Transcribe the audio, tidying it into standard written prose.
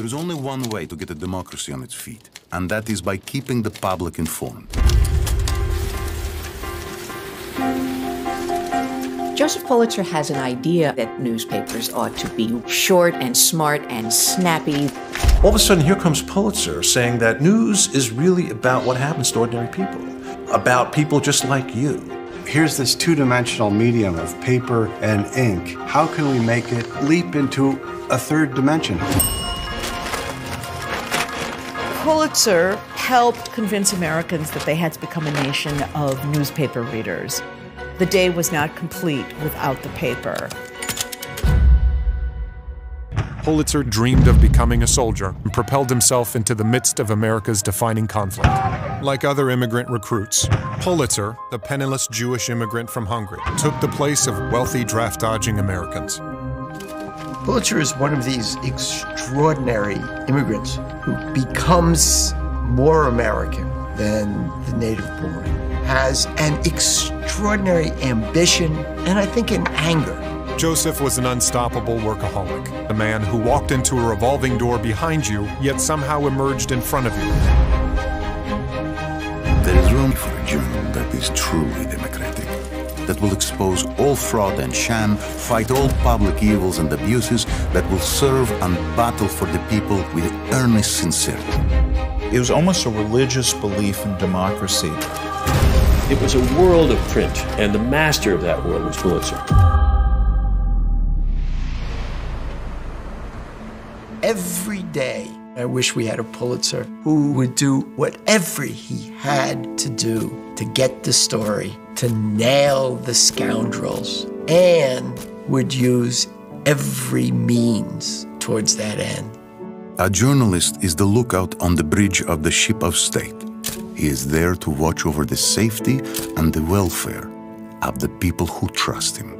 There is only one way to get a democracy on its feet, and that is by keeping the public informed. Joseph Pulitzer has an idea that newspapers ought to be short and smart and snappy. All of a sudden, here comes Pulitzer saying that news is really about what happens to ordinary people, about people just like you. Here's this two-dimensional medium of paper and ink. How can we make it leap into a third dimension? Pulitzer helped convince Americans that they had to become a nation of newspaper readers. The day was not complete without the paper. Pulitzer dreamed of becoming a soldier and propelled himself into the midst of America's defining conflict. Like other immigrant recruits, Pulitzer, the penniless Jewish immigrant from Hungary, took the place of wealthy draft-dodging Americans. Pulitzer is one of these extraordinary immigrants who becomes more American than the native-born, has an extraordinary ambition and I think an anger. Joseph was an unstoppable workaholic, the man who walked into a revolving door behind you, yet somehow emerged in front of you. There is room for a journal that is truly democratic, that will expose all fraud and sham, fight all public evils and abuses, that will serve and battle for the people with earnest sincerity. It was almost a religious belief in democracy. It was a world of print, and the master of that world was Pulitzer. Every day, I wish we had a Pulitzer who would do whatever he had to do to get the story, to nail the scoundrels, and would use every means towards that end. A journalist is the lookout on the bridge of the ship of state. He is there to watch over the safety and the welfare of the people who trust him.